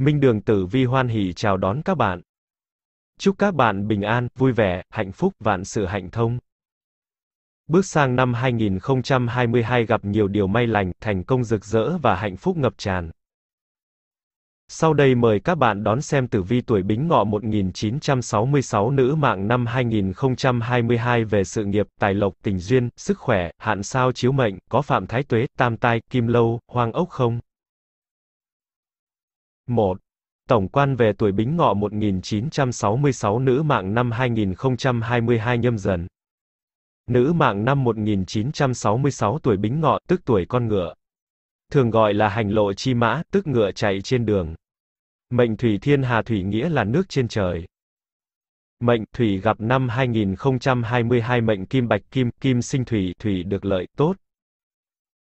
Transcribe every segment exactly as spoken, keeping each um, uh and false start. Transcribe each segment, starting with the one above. Minh Đường Tử Vi hoan hỉ chào đón các bạn. Chúc các bạn bình an, vui vẻ, hạnh phúc, vạn sự hạnh thông. Bước sang năm hai nghìn không trăm hai mươi hai gặp nhiều điều may lành, thành công rực rỡ và hạnh phúc ngập tràn. Sau đây mời các bạn đón xem tử vi tuổi Bính Ngọ một nghìn chín trăm sáu mươi sáu nữ mạng năm hai nghìn không trăm hai mươi hai về sự nghiệp, tài lộc, tình duyên, sức khỏe, hạn sao chiếu mệnh, có phạm thái tuế, tam tai, kim lâu, hoang ốc không? một. Tổng quan về tuổi Bính Ngọ một nghìn chín trăm sáu mươi sáu nữ mạng năm hai nghìn không trăm hai mươi hai Nhâm Dần. Nữ mạng năm một nghìn chín trăm sáu mươi sáu tuổi Bính Ngọ, tức tuổi con ngựa. Thường gọi là hành lộ chi mã, tức ngựa chạy trên đường. Mệnh thủy thiên hà thủy nghĩa là nước trên trời. Mệnh thủy gặp năm hai nghìn không trăm hai mươi hai mệnh kim bạch kim, kim sinh thủy, thủy được lợi, tốt.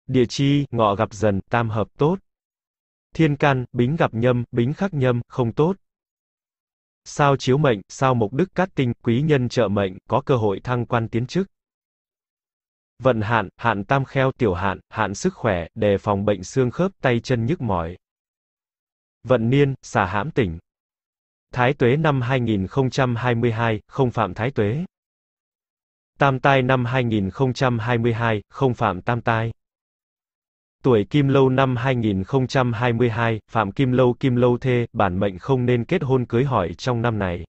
Địa chi, ngọ gặp dần, tam hợp tốt. Thiên can, bính gặp nhâm, bính khắc nhâm, không tốt. Sao chiếu mệnh, sao mộc đức cát tinh, quý nhân trợ mệnh, có cơ hội thăng quan tiến chức. Vận hạn, hạn tam kheo, tiểu hạn, hạn sức khỏe, đề phòng bệnh xương khớp, tay chân nhức mỏi. Vận niên, xà hãm tỉnh. Thái tuế năm hai nghìn không trăm hai mươi hai, không phạm thái tuế. Tam tai năm hai nghìn không trăm hai mươi hai, không phạm tam tai. Tuổi kim lâu năm hai nghìn không trăm hai mươi hai, phạm kim lâu, kim lâu thê, bản mệnh không nên kết hôn cưới hỏi trong năm này.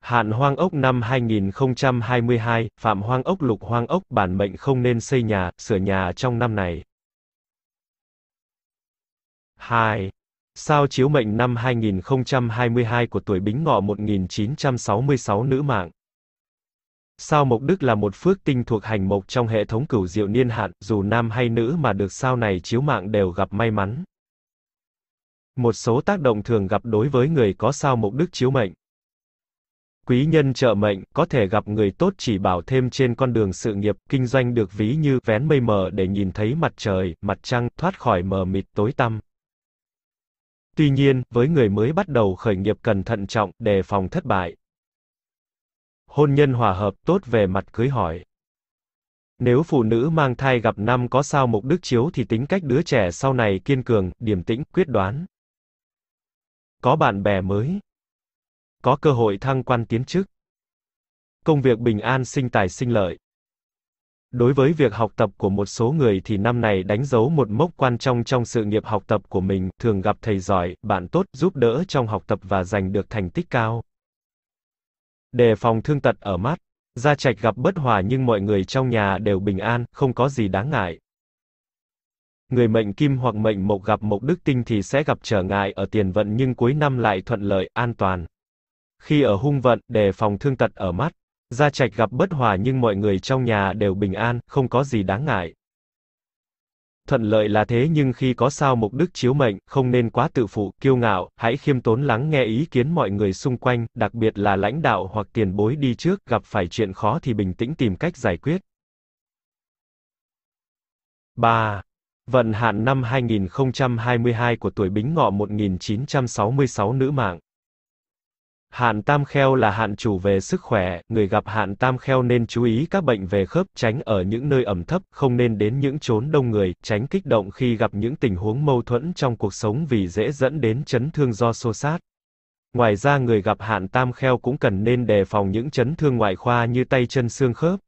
Hạn hoang ốc năm hai nghìn không trăm hai mươi hai, phạm hoang ốc, lục hoang ốc, bản mệnh không nên xây nhà, sửa nhà trong năm này. hai. Sao chiếu mệnh năm hai nghìn không trăm hai mươi hai của tuổi Bính Ngọ một nghìn chín trăm sáu mươi sáu nữ mạng. Sao mộc đức là một phước tinh thuộc hành mộc trong hệ thống cửu diệu niên hạn, dù nam hay nữ mà được sao này chiếu mạng đều gặp may mắn. Một số tác động thường gặp đối với người có sao mộc đức chiếu mệnh. Quý nhân trợ mệnh, có thể gặp người tốt chỉ bảo thêm trên con đường sự nghiệp, kinh doanh được ví như vén mây mờ để nhìn thấy mặt trời, mặt trăng, thoát khỏi mờ mịt tối tăm. Tuy nhiên, với người mới bắt đầu khởi nghiệp cần thận trọng, đề phòng thất bại. Hôn nhân hòa hợp, tốt về mặt cưới hỏi. Nếu phụ nữ mang thai gặp năm có sao mộc đức chiếu thì tính cách đứa trẻ sau này kiên cường, điềm tĩnh, quyết đoán. Có bạn bè mới. Có cơ hội thăng quan tiến chức. Công việc bình an, sinh tài sinh lợi. Đối với việc học tập của một số người thì năm này đánh dấu một mốc quan trọng trong sự nghiệp học tập của mình, thường gặp thầy giỏi, bạn tốt, giúp đỡ trong học tập và giành được thành tích cao. Đề phòng thương tật ở mắt. Gia trạch gặp bất hòa nhưng mọi người trong nhà đều bình an, không có gì đáng ngại. Người mệnh kim hoặc mệnh mộc gặp mộc đức tinh thì sẽ gặp trở ngại ở tiền vận nhưng cuối năm lại thuận lợi, an toàn. Khi ở hung vận, đề phòng thương tật ở mắt. Gia trạch gặp bất hòa nhưng mọi người trong nhà đều bình an, không có gì đáng ngại. Thuận lợi là thế nhưng khi có sao mộc đức chiếu mệnh, không nên quá tự phụ, kiêu ngạo, hãy khiêm tốn lắng nghe ý kiến mọi người xung quanh, đặc biệt là lãnh đạo hoặc tiền bối đi trước, gặp phải chuyện khó thì bình tĩnh tìm cách giải quyết. ba. Vận hạn năm hai nghìn không trăm hai mươi hai của tuổi Bính Ngọ một nghìn chín trăm sáu mươi sáu nữ mạng. Hạn tam kheo là hạn chủ về sức khỏe, người gặp hạn tam kheo nên chú ý các bệnh về khớp, tránh ở những nơi ẩm thấp, không nên đến những chốn đông người, tránh kích động khi gặp những tình huống mâu thuẫn trong cuộc sống vì dễ dẫn đến chấn thương do xô xát. Ngoài ra người gặp hạn tam kheo cũng cần nên đề phòng những chấn thương ngoại khoa như tay chân xương khớp.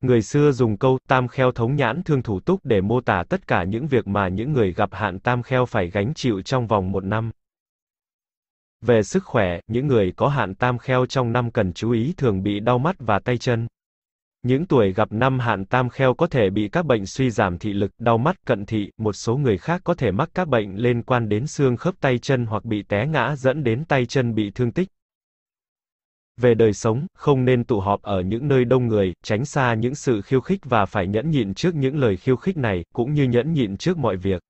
Người xưa dùng câu tam kheo thống nhãn thương thủ túc để mô tả tất cả những việc mà những người gặp hạn tam kheo phải gánh chịu trong vòng một năm. Về sức khỏe, những người có hạn tam kheo trong năm cần chú ý thường bị đau mắt và tay chân. Những tuổi gặp năm hạn tam kheo có thể bị các bệnh suy giảm thị lực, đau mắt, cận thị, một số người khác có thể mắc các bệnh liên quan đến xương khớp tay chân hoặc bị té ngã dẫn đến tay chân bị thương tích. Về đời sống, không nên tụ họp ở những nơi đông người, tránh xa những sự khiêu khích và phải nhẫn nhịn trước những lời khiêu khích này, cũng như nhẫn nhịn trước mọi việc.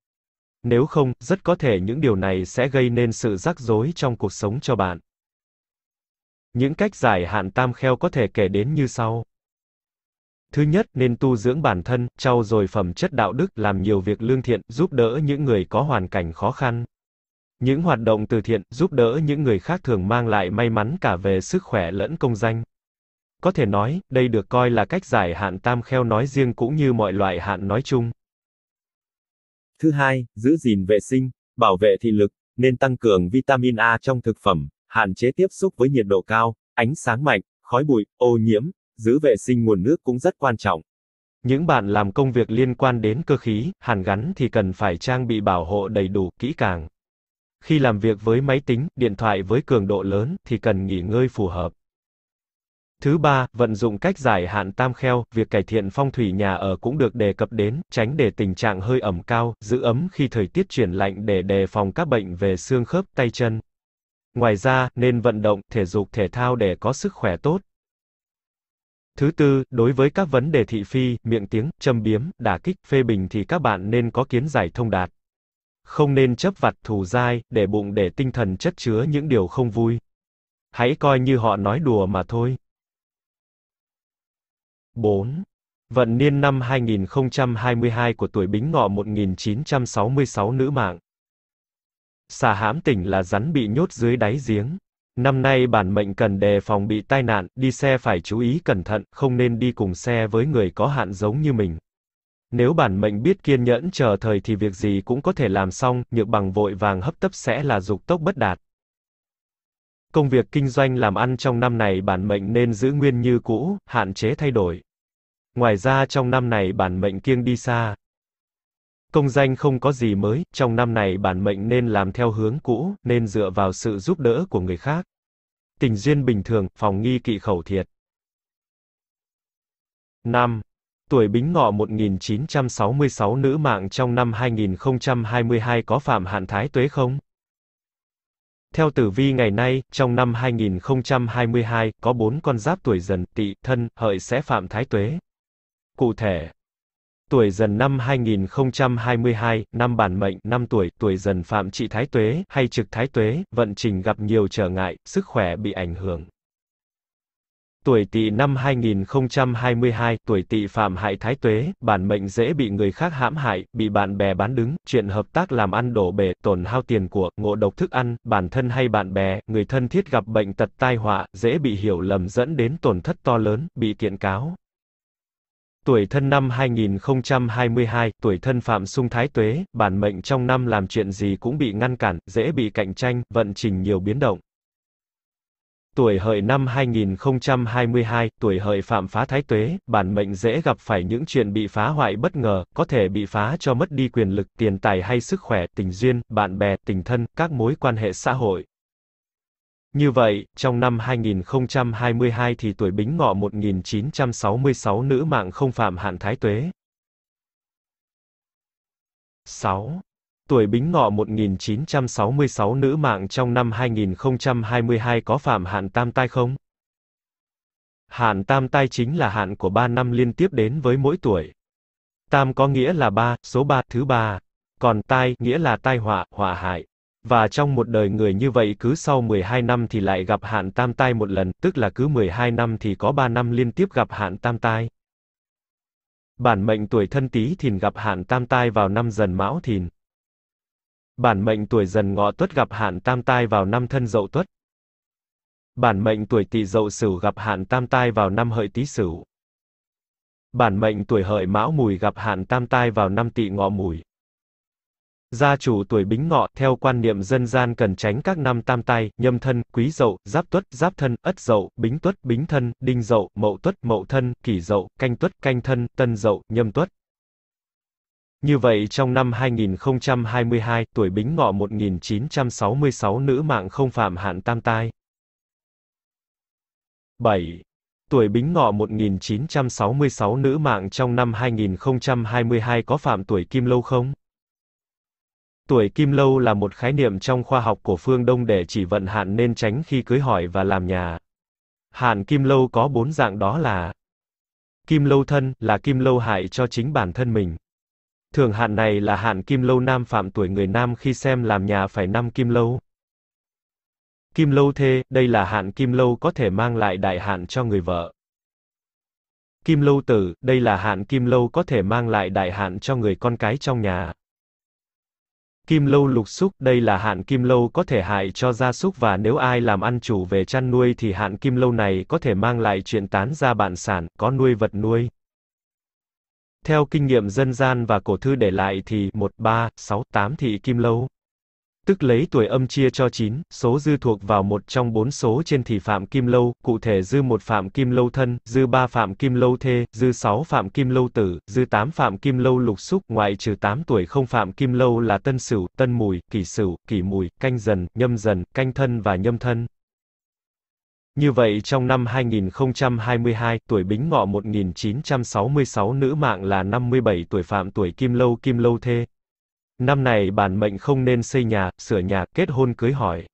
Nếu không, rất có thể những điều này sẽ gây nên sự rắc rối trong cuộc sống cho bạn. Những cách giải hạn tam kheo có thể kể đến như sau. Thứ nhất, nên tu dưỡng bản thân, trau dồi phẩm chất đạo đức, làm nhiều việc lương thiện, giúp đỡ những người có hoàn cảnh khó khăn. Những hoạt động từ thiện, giúp đỡ những người khác thường mang lại may mắn cả về sức khỏe lẫn công danh. Có thể nói, đây được coi là cách giải hạn tam kheo nói riêng cũng như mọi loại hạn nói chung. Thứ hai, giữ gìn vệ sinh, bảo vệ thị lực, nên tăng cường vitamin A trong thực phẩm, hạn chế tiếp xúc với nhiệt độ cao, ánh sáng mạnh, khói bụi, ô nhiễm, giữ vệ sinh nguồn nước cũng rất quan trọng. Những bạn làm công việc liên quan đến cơ khí, hàn gắn thì cần phải trang bị bảo hộ đầy đủ, kỹ càng. Khi làm việc với máy tính, điện thoại với cường độ lớn thì cần nghỉ ngơi phù hợp. Thứ ba, vận dụng cách giải hạn Tam Kheo, việc cải thiện phong thủy nhà ở cũng được đề cập đến, tránh để tình trạng hơi ẩm cao, giữ ấm khi thời tiết chuyển lạnh để đề phòng các bệnh về xương khớp, tay chân. Ngoài ra, nên vận động, thể dục thể thao để có sức khỏe tốt. Thứ tư, đối với các vấn đề thị phi, miệng tiếng, châm biếm, đả kích, phê bình thì các bạn nên có kiến giải thông đạt. Không nên chấp vặt thù dai, để bụng để tinh thần chất chứa những điều không vui. Hãy coi như họ nói đùa mà thôi. bốn. Vận niên năm hai nghìn không trăm hai mươi hai của tuổi Bính Ngọ một nghìn chín trăm sáu mươi sáu nữ mạng. Xà hãm tỉnh là rắn bị nhốt dưới đáy giếng. Năm nay bản mệnh cần đề phòng bị tai nạn, đi xe phải chú ý cẩn thận, không nên đi cùng xe với người có hạn giống như mình. Nếu bản mệnh biết kiên nhẫn chờ thời thì việc gì cũng có thể làm xong, nhược bằng vội vàng hấp tấp sẽ là dục tốc bất đạt. Công việc kinh doanh làm ăn trong năm này bản mệnh nên giữ nguyên như cũ, hạn chế thay đổi. Ngoài ra trong năm này bản mệnh kiêng đi xa. Công danh không có gì mới, trong năm này bản mệnh nên làm theo hướng cũ, nên dựa vào sự giúp đỡ của người khác. Tình duyên bình thường, phòng nghi kỵ khẩu thiệt. năm. Tuổi Bính Ngọ một nghìn chín trăm sáu mươi sáu nữ mạng trong năm hai nghìn không trăm hai mươi hai có phạm hạn thái tuế không? Theo tử vi ngày nay, trong năm hai nghìn không trăm hai mươi hai, có bốn con giáp tuổi Dần, Tỵ, Thân, Hợi sẽ phạm thái tuế. Cụ thể, tuổi Dần năm hai nghìn không trăm hai mươi hai, năm bản mệnh, năm tuổi, tuổi Dần phạm trị thái tuế, hay trực thái tuế, vận trình gặp nhiều trở ngại, sức khỏe bị ảnh hưởng. Tuổi Tỵ năm hai nghìn không trăm hai mươi hai, tuổi Tỵ phạm hại thái tuế, bản mệnh dễ bị người khác hãm hại, bị bạn bè bán đứng, chuyện hợp tác làm ăn đổ bể, tổn hao tiền của, ngộ độc thức ăn, bản thân hay bạn bè, người thân thiết gặp bệnh tật tai họa, dễ bị hiểu lầm dẫn đến tổn thất to lớn, bị kiện cáo. Tuổi Thân năm hai nghìn không trăm hai mươi hai, tuổi Thân phạm xung thái tuế, bản mệnh trong năm làm chuyện gì cũng bị ngăn cản, dễ bị cạnh tranh, vận trình nhiều biến động. Tuổi Hợi năm hai nghìn không trăm hai mươi hai, tuổi Hợi phạm phá thái tuế, bản mệnh dễ gặp phải những chuyện bị phá hoại bất ngờ, có thể bị phá cho mất đi quyền lực, tiền tài hay sức khỏe, tình duyên, bạn bè, tình thân, các mối quan hệ xã hội. Như vậy, trong năm hai nghìn không trăm hai mươi hai thì tuổi Bính Ngọ một nghìn chín trăm sáu mươi sáu nữ mạng không phạm hạn thái tuế. sáu. Tuổi Bính Ngọ một nghìn chín trăm sáu mươi sáu nữ mạng trong năm hai nghìn không trăm hai mươi hai có phạm hạn tam tai không? Hạn tam tai chính là hạn của ba năm liên tiếp đến với mỗi tuổi. Tam có nghĩa là ba, số ba, thứ ba. Còn tai, nghĩa là tai họa, họa hại. Và trong một đời người như vậy cứ sau mười hai năm thì lại gặp hạn tam tai một lần, tức là cứ mười hai năm thì có ba năm liên tiếp gặp hạn tam tai. Bản mệnh tuổi Thân Tý Thìn gặp hạn tam tai vào năm Dần Mão Thìn. Bản mệnh tuổi Dần Ngọ Tuất gặp hạn tam tai vào năm Thân Dậu Tuất. Bản mệnh tuổi Tỵ Dậu Sửu gặp hạn tam tai vào năm Hợi Tý Sửu. Bản mệnh tuổi Hợi Mão Mùi gặp hạn tam tai vào năm Tỵ Ngọ Mùi. Gia chủ tuổi Bính Ngọ, theo quan niệm dân gian cần tránh các năm tam tai, Nhâm Thân, Quý Dậu, Giáp Tuất, Giáp Thân, Ất Dậu, Bính Tuất, Bính Thân, Đinh Dậu, Mậu Tuất, Mậu Thân, Kỷ Dậu, Canh Tuất, Canh Thân, Tân Dậu, Nhâm Tuất. Như vậy trong năm hai nghìn không trăm hai mươi hai, tuổi Bính Ngọ một nghìn chín trăm sáu mươi sáu nữ mạng không phạm hạn tam tai. bảy. Tuổi Bính Ngọ một nghìn chín trăm sáu mươi sáu nữ mạng trong năm hai nghìn không trăm hai mươi hai có phạm tuổi Kim Lâu không? Tuổi Kim Lâu là một khái niệm trong khoa học của phương Đông để chỉ vận hạn nên tránh khi cưới hỏi và làm nhà. Hạn Kim Lâu có bốn dạng đó là: Kim Lâu Thân là Kim Lâu hại cho chính bản thân mình. Thường hạn này là hạn Kim Lâu Nam phạm tuổi người nam khi xem làm nhà phải năm Kim Lâu. Kim Lâu Thê, đây là hạn Kim Lâu có thể mang lại đại hạn cho người vợ. Kim Lâu Tử, đây là hạn Kim Lâu có thể mang lại đại hạn cho người con cái trong nhà. Kim Lâu Lục Xúc, đây là hạn Kim Lâu có thể hại cho gia súc và nếu ai làm ăn chủ về chăn nuôi thì hạn Kim Lâu này có thể mang lại chuyện tán gia bại sản, có nuôi vật nuôi. Theo kinh nghiệm dân gian và cổ thư để lại thì một, ba, sáu, tám thị Kim Lâu. tức lấy tuổi âm chia cho chín, số dư thuộc vào một trong bốn số trên thì phạm kim lâu, cụ thể dư một phạm kim lâu thân, dư ba phạm kim lâu thê, dư sáu phạm kim lâu tử, dư tám phạm kim lâu lục xúc, ngoại trừ tám tuổi không phạm kim lâu là tân sửu, tân mùi, kỷ sửu, kỷ mùi, canh dần, nhâm dần, canh thân và nhâm thân. Như vậy trong năm hai nghìn không trăm hai mươi hai, tuổi Bính Ngọ một nghìn chín trăm sáu mươi sáu nữ mạng là năm mươi bảy tuổi phạm tuổi kim lâu kim lâu thê. Năm này bản mệnh không nên xây nhà, sửa nhà, kết hôn cưới hỏi.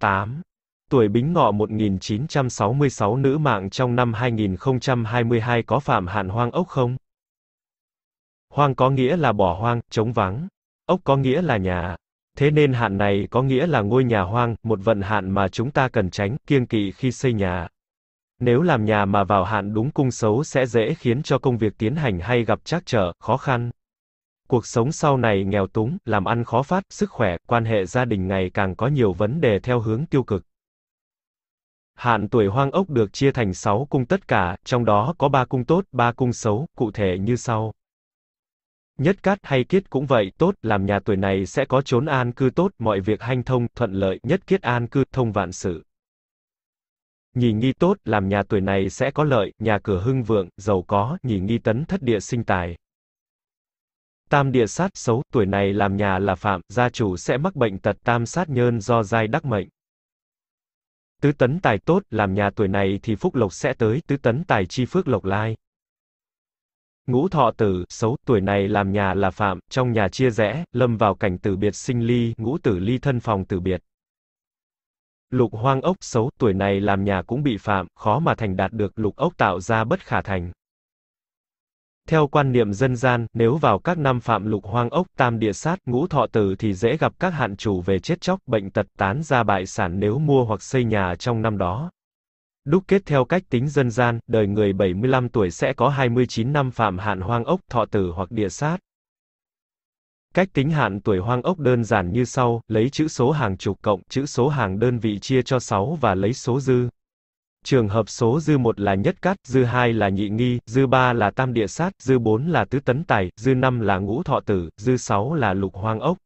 tám. Tuổi Bính Ngọ một nghìn chín trăm sáu mươi sáu nữ mạng trong năm hai nghìn không trăm hai mươi hai có phạm hạn hoang ốc không? Hoang có nghĩa là bỏ hoang, trống vắng. Ốc có nghĩa là nhà. Thế nên hạn này có nghĩa là ngôi nhà hoang, một vận hạn mà chúng ta cần tránh, kiêng kỵ khi xây nhà. Nếu làm nhà mà vào hạn đúng cung xấu sẽ dễ khiến cho công việc tiến hành hay gặp trắc trở, khó khăn. Cuộc sống sau này nghèo túng, làm ăn khó phát, sức khỏe, quan hệ gia đình ngày càng có nhiều vấn đề theo hướng tiêu cực. Hạn tuổi hoang ốc được chia thành sáu cung tất cả, trong đó có ba cung tốt, ba cung xấu, cụ thể như sau. Nhất cát hay kiết cũng vậy, tốt, làm nhà tuổi này sẽ có chốn an cư tốt, mọi việc hanh thông, thuận lợi, nhất kiết an cư, thông vạn sự. Nhì nghi tốt, làm nhà tuổi này sẽ có lợi, nhà cửa hưng vượng, giàu có, nhì nghi tấn thất địa sinh tài. Tam địa sát xấu, tuổi này làm nhà là phạm, gia chủ sẽ mắc bệnh tật tam sát nhân do giai đắc mệnh. Tứ tấn tài tốt, làm nhà tuổi này thì phúc lộc sẽ tới, tứ tấn tài chi phước lộc lai. Ngũ thọ tử, xấu, tuổi này làm nhà là phạm, trong nhà chia rẽ, lâm vào cảnh tử biệt sinh ly, ngũ tử ly thân phòng tử biệt. Lục hoang ốc, xấu, tuổi này làm nhà cũng bị phạm, khó mà thành đạt được, lục ốc tạo ra bất khả thành. Theo quan niệm dân gian, nếu vào các năm phạm lục hoang ốc, tam địa sát, ngũ thọ tử thì dễ gặp các hạn chủ về chết chóc, bệnh tật, tán gia bại sản nếu mua hoặc xây nhà trong năm đó. Đúc kết theo cách tính dân gian, đời người bảy mươi lăm tuổi sẽ có hai mươi chín năm phạm hạn hoang ốc, thọ tử hoặc địa sát. Cách tính hạn tuổi hoang ốc đơn giản như sau, lấy chữ số hàng chục cộng chữ số hàng đơn vị chia cho sáu và lấy số dư. Trường hợp số dư một là nhất cát, dư hai là nhị nghi, dư ba là tam địa sát, dư bốn là tứ tấn tài, dư năm là ngũ thọ tử, dư sáu là lục hoang ốc.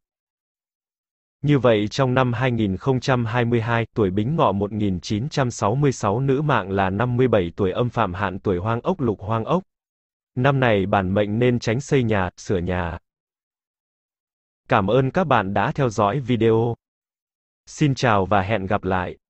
Như vậy trong năm hai nghìn không trăm hai mươi hai, tuổi Bính Ngọ một nghìn chín trăm sáu mươi sáu nữ mạng là năm mươi bảy tuổi âm phạm hạn tuổi hoang ốc lục hoang ốc. Năm này bản mệnh nên tránh xây nhà, sửa nhà. Cảm ơn các bạn đã theo dõi video. Xin chào và hẹn gặp lại.